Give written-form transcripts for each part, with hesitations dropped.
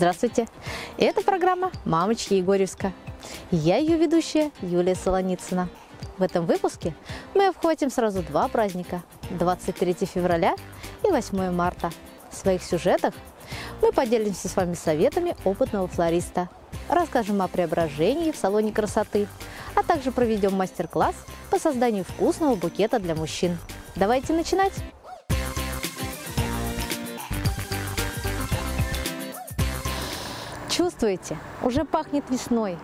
Здравствуйте! Это программа «Мамочки Егорьевска». Я ее ведущая Юлия Солоницына. В этом выпуске мы обхватим сразу два праздника – 23 февраля и 8 марта. В своих сюжетах мы поделимся с вами советами опытного флориста, расскажем о преображении в салоне красоты, а также проведем мастер-класс по созданию вкусного букета для мужчин. Давайте начинать! Чувствуете? Уже пахнет весной.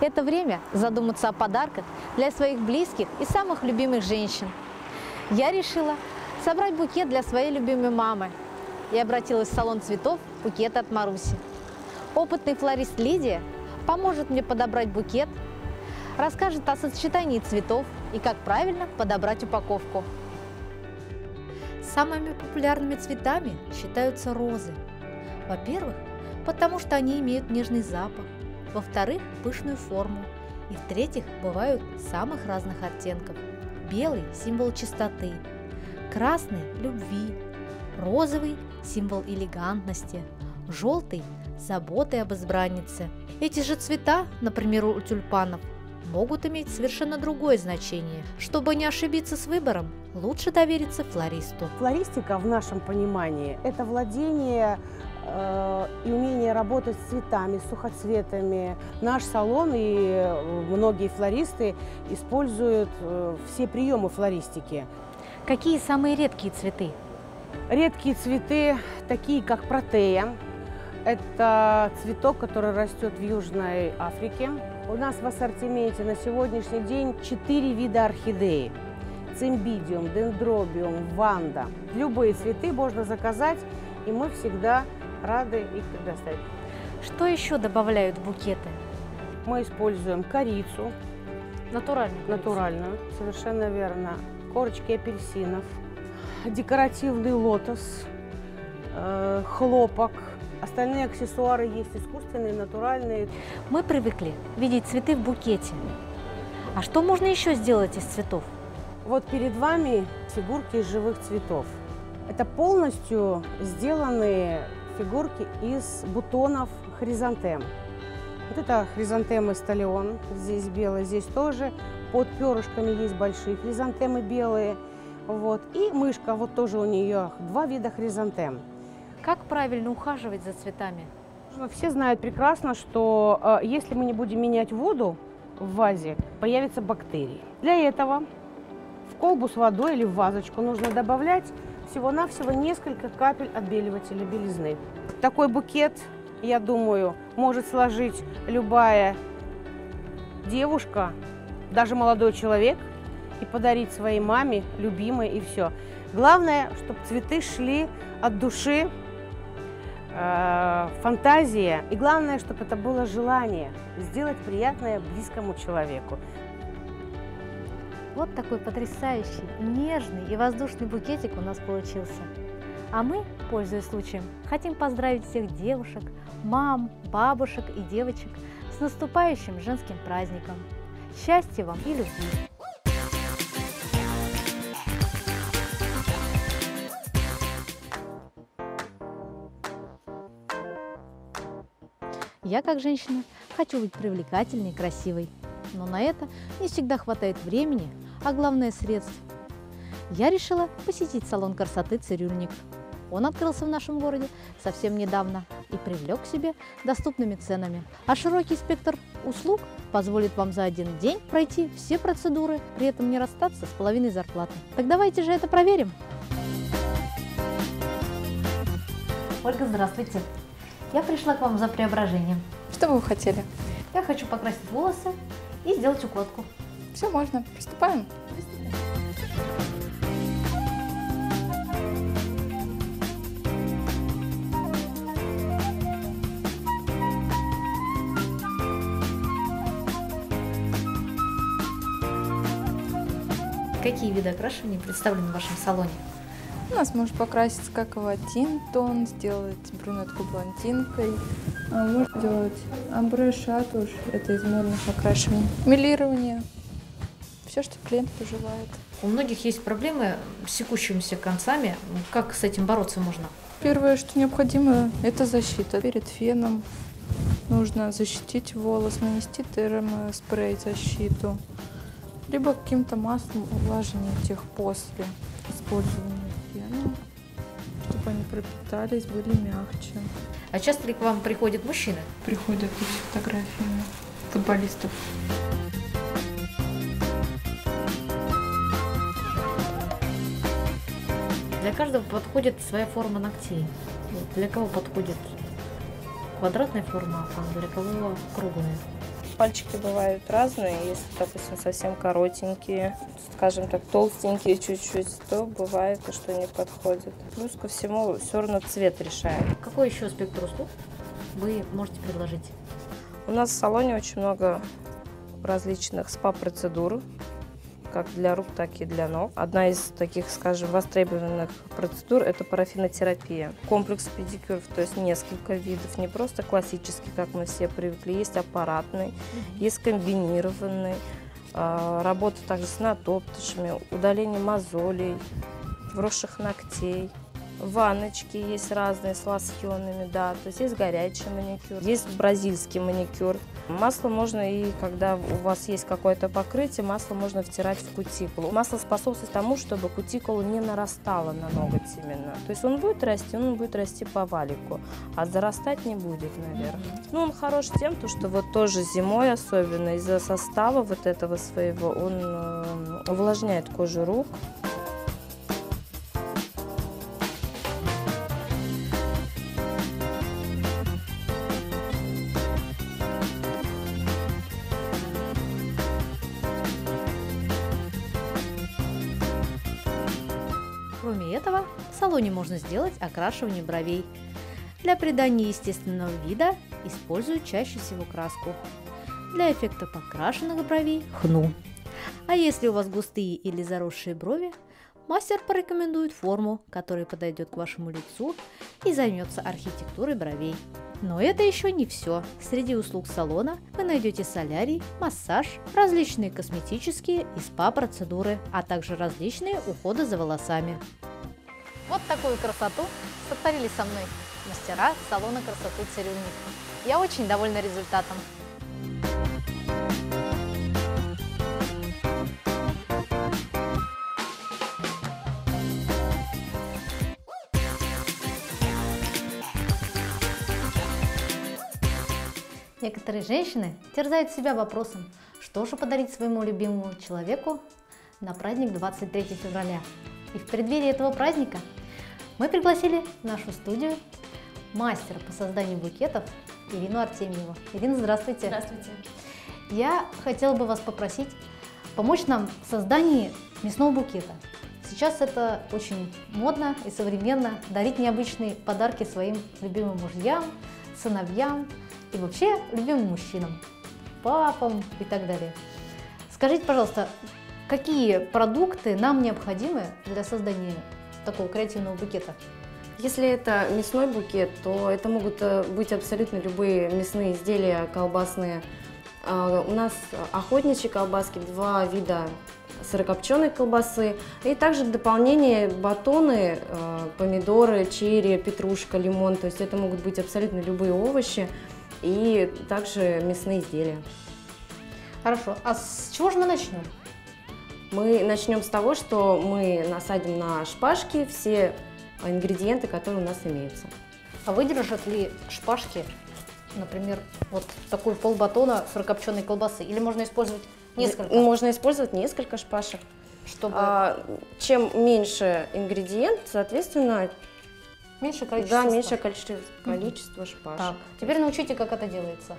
Это время задуматься о подарках для своих близких и самых любимых женщин. Я решила собрать букет для своей любимой мамы и обратилась в салон цветов «Букет от Маруси». Опытный флорист Лидия поможет мне подобрать букет, расскажет о сочетании цветов и как правильно подобрать упаковку. Самыми популярными цветами считаются розы. Во-первых, потому что они имеют нежный запах, во-вторых, пышную форму и, в-третьих, бывают самых разных оттенков. Белый – символ чистоты, красный – любви, розовый – символ элегантности, желтый – заботы об избраннице. Эти же цвета, например, у тюльпанов, могут иметь совершенно другое значение. Чтобы не ошибиться с выбором, лучше довериться флористу. Флористика в нашем понимании – это владение и умение работать с цветами, с сухоцветами. Наш салон и многие флористы используют все приемы флористики. Какие самые редкие цветы? Редкие цветы, такие как протея. Это цветок, который растет в Южной Африке. У нас в ассортименте на сегодняшний день 4 вида орхидеи. Цимбидиум, дендробиум, ванда. Любые цветы можно заказать, и мы всегда рады их предоставить. Что еще добавляют в букеты? Мы используем корицу. Натуральную? Натуральную, совершенно верно. Корочки апельсинов, декоративный лотос, хлопок. Остальные аксессуары есть искусственные, натуральные. Мы привыкли видеть цветы в букете. А что можно еще сделать из цветов? Вот перед вами фигурки из живых цветов. Это полностью сделанные фигурки из бутонов хризантем. Вот это хризантемы столион, здесь белые, здесь тоже. Под перышками есть большие хризантемы белые. Вот. И мышка, вот тоже у нее два вида хризантем. Как правильно ухаживать за цветами? Все знают прекрасно, что если мы не будем менять воду в вазе, появятся бактерии. Для этого в колбу с водой или в вазочку нужно добавлять всего-навсего несколько капель отбеливателя белизны. Такой букет, я думаю, может сложить любая девушка, даже молодой человек, и подарить своей маме, любимой, и все. Главное, чтобы цветы шли от души, фантазия, и главное, чтобы это было желание сделать приятное близкому человеку. Вот такой потрясающий, нежный и воздушный букетик у нас получился. А мы, пользуясь случаем, хотим поздравить всех девушек, мам, бабушек и девочек с наступающим женским праздником. Счастья вам и любви! Я, как женщина, хочу быть привлекательной и красивой. Но на это не всегда хватает времени, а главное – средств. Я решила посетить салон красоты «Цирюльник». Он открылся в нашем городе совсем недавно и привлек к себе доступными ценами. А широкий спектр услуг позволит вам за один день пройти все процедуры, при этом не расстаться с половиной зарплаты. Так давайте же это проверим. Ольга, здравствуйте. Я пришла к вам за преображением. Что бы вы хотели? Я хочу покрасить волосы и сделать укладку. Все можно. Приступаем. Какие виды окрашивания представлены в вашем салоне? У нас может покраситься как в один тон, сделать брюнетку блондинкой. А можно делать амбре, шатуш, это из модных окрашиваний. Мелирование, все, что клиент пожелает. У многих есть проблемы с секущимися концами. Как с этим бороться можно? Первое, что необходимо, это защита. Перед феном нужно защитить волос, нанести термоспрей защиту, либо каким-то маслом увлажнить их после использования фена, чтобы они пропитались, были мягче. А часто ли к вам приходят мужчины? Приходят с фотографиями футболистов. Для каждого подходит своя форма ногтей. Для кого подходит квадратная форма, а для кого круглая? Пальчики бывают разные. Если, допустим, совсем коротенькие, скажем так, толстенькие чуть-чуть, то бывает, что не подходит. Плюс ко всему все равно цвет решает. Какой еще спектр услуг вы можете предложить? У нас в салоне очень много различных спа-процедур, как для рук, так и для ног. Одна из таких, скажем, востребованных процедур – это парафинотерапия. Комплекс педикюров, то есть несколько видов, не просто классический, как мы все привыкли. Есть аппаратный, есть комбинированный, работа также с натоптышами, удаление мозолей, вросших ногтей. Ванночки есть разные с лосьонами, да, то есть есть горячий маникюр, есть бразильский маникюр. Масло можно и когда у вас есть какое-то покрытие, масло можно втирать в кутикулу. Масло способствует тому, чтобы кутикула не нарастала на ноготь именно. То есть он будет расти по валику, а зарастать не будет, наверное. Ну, он хорош тем, что вот тоже зимой особенно из-за состава вот этого своего он увлажняет кожу рук. Кроме этого, в салоне можно сделать окрашивание бровей. Для придания естественного вида используют чаще всего краску. Для эффекта покрашенных бровей – хну. А если у вас густые или заросшие брови, мастер порекомендует форму, которая подойдет к вашему лицу и займется архитектурой бровей. Но это еще не все. Среди услуг салона вы найдете солярий, массаж, различные косметические и спа-процедуры, а также различные уходы за волосами. Вот такую красоту сотворили со мной мастера салона красоты «Цирюльник». Я очень довольна результатом. Некоторые женщины терзают себя вопросом, что же подарить своему любимому человеку на праздник 23 февраля. И в преддверии этого праздника мы пригласили в нашу студию мастера по созданию букетов Ирину Артемьеву. Ирина, здравствуйте. Здравствуйте. Я хотела бы вас попросить помочь нам в создании мясного букета. Сейчас это очень модно и современно — дарить необычные подарки своим любимым мужьям, сыновьям и вообще любимым мужчинам, папам и так далее. Скажите, пожалуйста, какие продукты нам необходимы для создания такого креативного букета? Если это мясной букет, то это могут быть абсолютно любые мясные изделия колбасные. У нас охотничьи колбаски, два вида сырокопченой колбасы, и также в дополнение батоны, помидоры, черри, петрушка, лимон. То есть это могут быть абсолютно любые овощи и также мясные изделия. Хорошо. А с чего же мы начнем? Мы начнем с того, что мы насадим на шпажки все ингредиенты, которые у нас имеются. А выдержат ли шпажки, например, вот такую полбатона сырокопченой колбасы? Или можно использовать несколько? Можно использовать несколько шпажек. Чтобы... чем меньше ингредиент, соответственно, меньше количество. Да, меньше количество шпажек. Так, теперь научите, как это делается.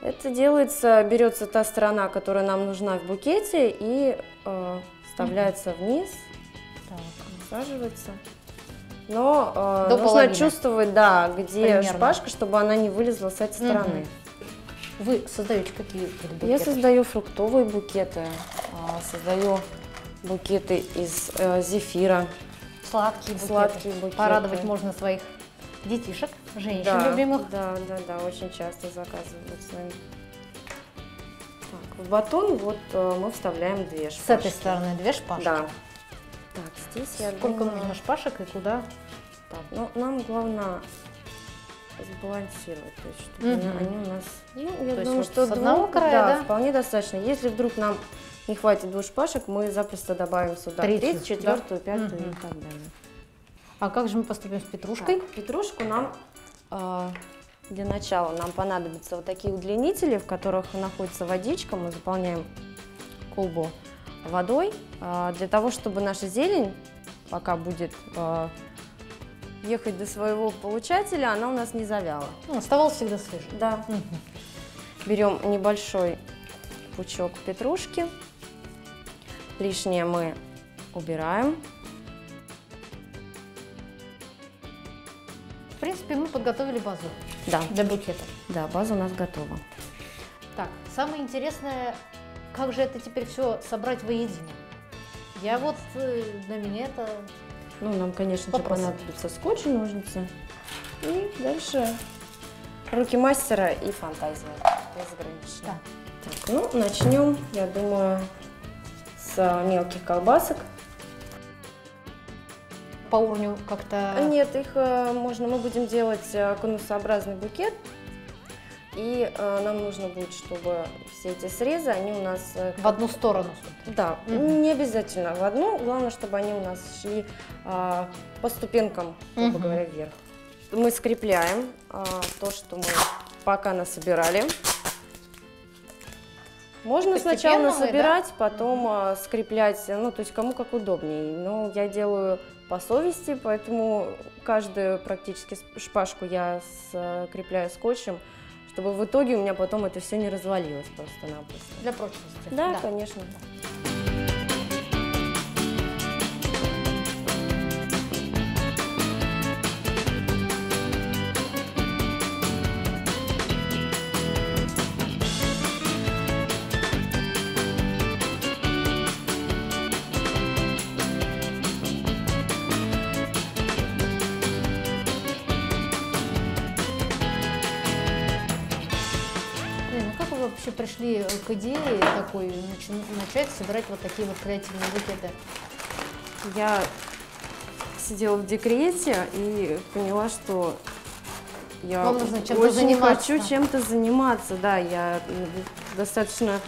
Это делается, берется та сторона, которая нам нужна в букете, и вставляется вниз, насаживается. Но нужно половины чувствовать, да, где примерно шпажка, чтобы она не вылезла с этой стороны. Вы создаете какие букеты? Я создаю фруктовые букеты, создаю букеты из зефира. Сладкие букеты. Сладкие букеты. Порадовать можно своих детишек, женщин, да, любимых. Да, очень часто заказывают с нами. Так, в батон вот мы вставляем две шпажки. С этой стороны две шпажки? Да. Так, здесь я сколько думаю... нужно шпажек и куда? состав. Но нам главное сбалансировать, то есть, чтобы они у нас... Ну, я думаю, что с одного края, да, вполне достаточно. Если вдруг нам не хватит двух шпажек, мы запросто добавим сюда третью, четвертую, пятую и так далее. А как же мы поступим с петрушкой? Так, петрушку нам... Для начала нам понадобятся вот такие удлинители, в которых находится водичка. Мы заполняем колбу водой, для того, чтобы наша зелень, пока будет ехать до своего получателя, она у нас не завяла. Ну, оставалась всегда свежей. Да. Берем небольшой пучок петрушки. Лишнее мы убираем. В принципе, мы подготовили базу. Да. Для букета. Да, база у нас готова. Так, самое интересное, как же это теперь все собрать воедино? Я вот, для меня это... Ну, нам, конечно же, понадобится скотч и ножницы. И дальше руки мастера и фантазия. Да. Так, ну, начнем, я думаю, с мелких колбасок. По уровню как-то... Нет, их можно, мы будем делать конусообразный букет, и нам нужно будет, чтобы все эти срезы, они у нас... В одну сторону? Да, не обязательно в одну, главное, чтобы они у нас шли по ступенькам, грубо говоря, вверх. Мы скрепляем то, что мы пока насобирали. Можно сначала насобирать, потом скреплять, ну, то есть кому как удобнее. Но я делаю по совести, поэтому каждую практически шпажку я скрепляю скотчем, чтобы в итоге у меня потом это все не развалилось просто-напросто. Для прочности. Да, да, конечно. Пришли к идее такой, начать собирать вот такие вот креативные букеты? Я сидела в декрете и поняла, что я очень хочу чем-то заниматься. Да, я достаточно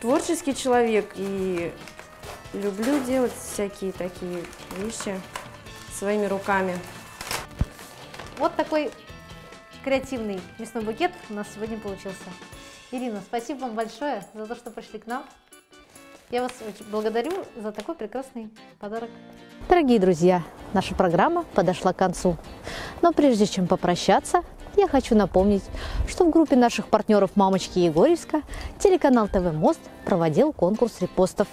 творческий человек и люблю делать всякие такие вещи своими руками. Вот такой креативный мясной букет у нас сегодня получился. Ирина, спасибо вам большое за то, что пришли к нам. Я вас очень благодарю за такой прекрасный подарок. Дорогие друзья, наша программа подошла к концу. Но прежде чем попрощаться, я хочу напомнить, что в группе наших партнеров «Мамочки Егорьевска» телеканал ТВ-Мост проводил конкурс репостов.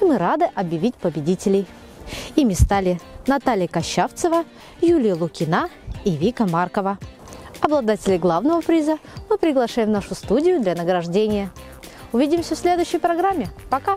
И мы рады объявить победителей. Ими стали Наталья Кощавцева, Юлия Лукина и Вика Маркова. Обладателей главного приза мы приглашаем в нашу студию для награждения. Увидимся в следующей программе. Пока!